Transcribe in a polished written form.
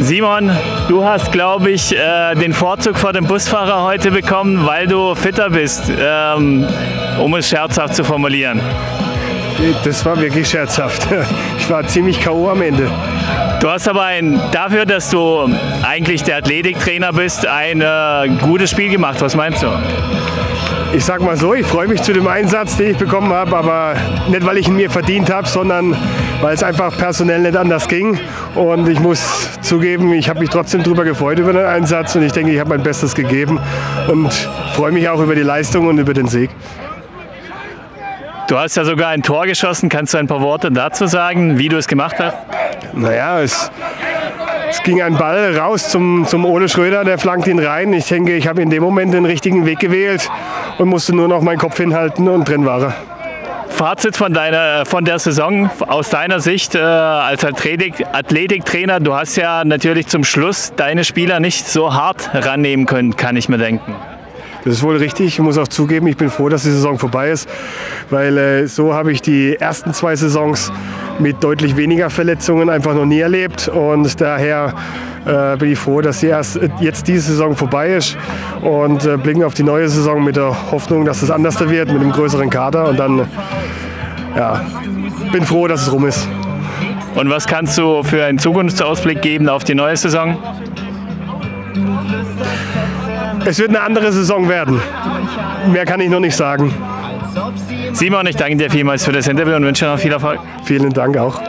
Simon, du hast, glaube ich, den Vorzug vor dem Busfahrer heute bekommen, weil du fitter bist, um es scherzhaft zu formulieren. Das war wirklich scherzhaft. Ich war ziemlich K.O. am Ende. Du hast aber dafür, dass du eigentlich der Athletiktrainer bist, ein gutes Spiel gemacht. Was meinst du? Ich sag mal so, ich freue mich zu dem Einsatz, den ich bekommen habe, aber nicht, weil ich ihn mir verdient habe, sondern weil es einfach personell nicht anders ging. Und ich muss zugeben, ich habe mich trotzdem darüber gefreut über den Einsatz und ich denke, ich habe mein Bestes gegeben und freue mich auch über die Leistung und über den Sieg. Du hast ja sogar ein Tor geschossen. Kannst du ein paar Worte dazu sagen, wie du es gemacht hast? Naja, es ging ein Ball raus zum Ole Schröder, der flankt ihn rein. Ich denke, ich habe in dem Moment den richtigen Weg gewählt und musste nur noch meinen Kopf hinhalten und drin war er. Fazit von der Saison aus deiner Sicht als Athletiktrainer, du hast ja natürlich zum Schluss deine Spieler nicht so hart rannehmen können, kann ich mir denken. Das ist wohl richtig. Ich muss auch zugeben, ich bin froh, dass die Saison vorbei ist, weil so habe ich die ersten zwei Saisons mit deutlich weniger Verletzungen einfach noch nie erlebt und daher bin ich froh, dass jetzt diese Saison vorbei ist und blicken auf die neue Saison mit der Hoffnung, dass es anders wird, mit einem größeren Kader und dann, ja, bin froh, dass es rum ist. Und was kannst du für einen Zukunftsausblick geben auf die neue Saison? Es wird eine andere Saison werden. Mehr kann ich noch nicht sagen. Simon, ich danke dir vielmals für das Interview und wünsche noch viel Erfolg. Vielen Dank auch.